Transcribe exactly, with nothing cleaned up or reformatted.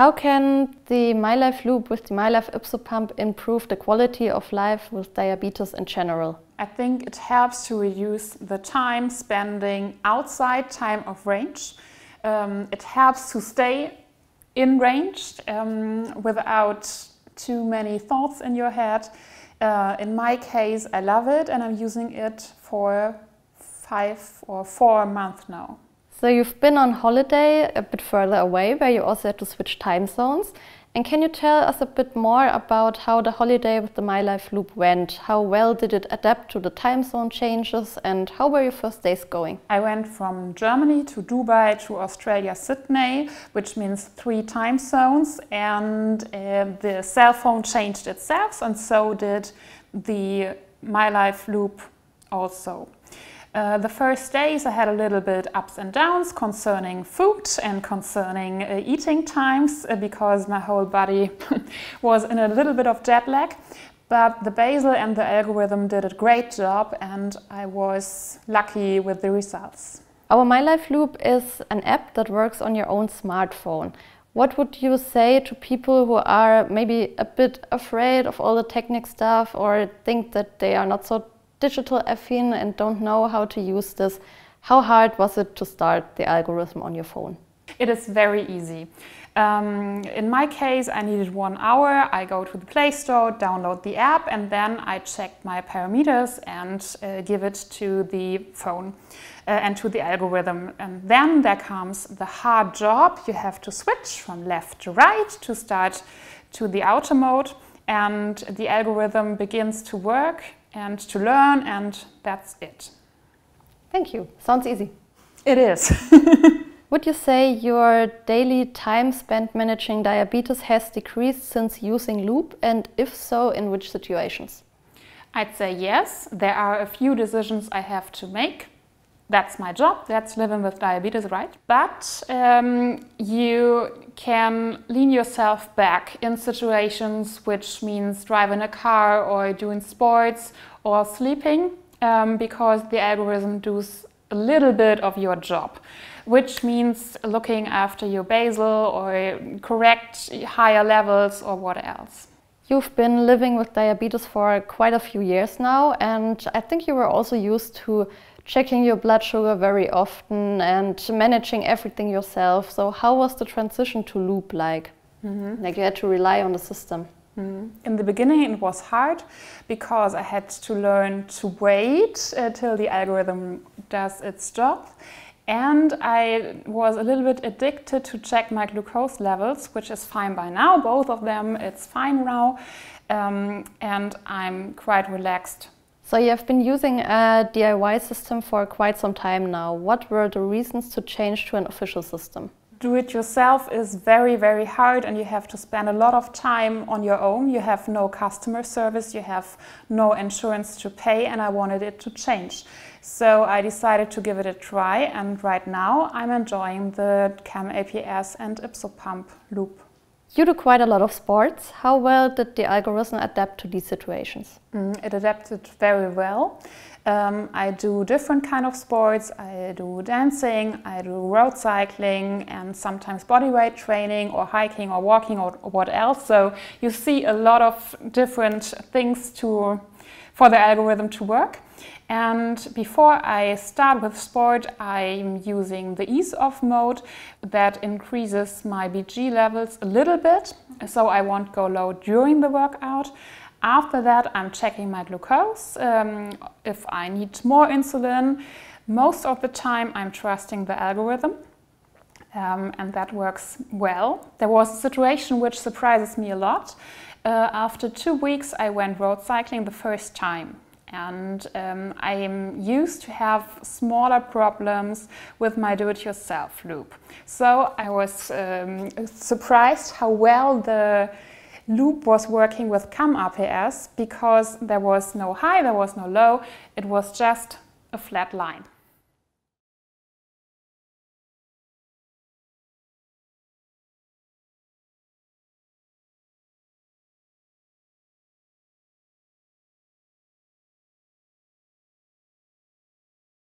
How can the MyLife Loop with the MyLife YpsoPump improve the quality of life with diabetes in general? I think it helps to reduce the time spending outside time of range. Um, it helps to stay in range um, without too many thoughts in your head. Uh, in my case, I love it, and I'm using it for five or four months now. So you've been on holiday a bit further away, where you also had to switch time zones. And can you tell us a bit more about how the holiday with the MyLife Loop went? How well did it adapt to the time zone changes, and how were your first days going? I went from Germany to Dubai to Australia, Sydney, which means three time zones, and uh, the cell phone changed itself, and so did the MyLife Loop also. Uh, the first days I had a little bit ups and downs concerning food and concerning uh, eating times uh, because my whole body was in a little bit of jet lag. But the basal and the algorithm did a great job, and I was lucky with the results. Our MyLife Loop is an app that works on your own smartphone. What would you say to people who are maybe a bit afraid of all the technic stuff, or think that they are not so digital affine and don't know how to use this? How hard was it to start the algorithm on your phone? It is very easy. Um, in my case, I needed one hour. I go to the Play Store, download the app, and then I check my parameters and uh, give it to the phone uh, and to the algorithm. And then there comes the hard job. You have to switch from left to right to start to the auto mode, and the algorithm begins to work and to learn, and that's it. Thank you. Sounds easy. It is. Would you say your daily time spent managing diabetes has decreased since using Loop, and if so, in which situations? I'd say yes. There are a few decisions I have to make. That's my job, that's living with diabetes, right? But um, you can lean yourself back in situations, which means driving a car or doing sports or sleeping, um, because the algorithm does a little bit of your job, which means looking after your basal or correct higher levels or what else. You've been living with diabetes for quite a few years now, and I think you were also used to checking your blood sugar very often and managing everything yourself. So how was the transition to Loop like? Mm-hmm. Like you had to rely on the system. Mm-hmm. In the beginning it was hard, because I had to learn to wait uh, till the algorithm does its job. And I was a little bit addicted to check my glucose levels, which is fine by now, both of them, it's fine now. Um, and I'm quite relaxed. So you have been using a D I Y system for quite some time now. What were the reasons to change to an official system? Do it yourself is very, very hard, and you have to spend a lot of time on your own. You have no customer service, you have no insurance to pay, and I wanted it to change. So I decided to give it a try, and right now I'm enjoying the CamAPS and YpsoPump Loop. You do quite a lot of sports. How well did the algorithm adapt to these situations? Mm, it adapted very well. Um, I do different kind of sports. I do dancing, I do road cycling, and sometimes bodyweight training or hiking or walking or, or what else. So you see a lot of different things to, for the algorithm to work. And before I start with sport, I'm using the ease-off mode. That increases my B G levels a little bit, so I won't go low during the workout. After that, I'm checking my glucose, um, if I need more insulin. Most of the time, I'm trusting the algorithm, um, and that works well. There was a situation which surprises me a lot. Uh, after two weeks, I went road cycling the first time. And um, I am used to have smaller problems with my do-it-yourself loop. So I was um, surprised how well the loop was working with CamAPS, because there was no high, there was no low, it was just a flat line.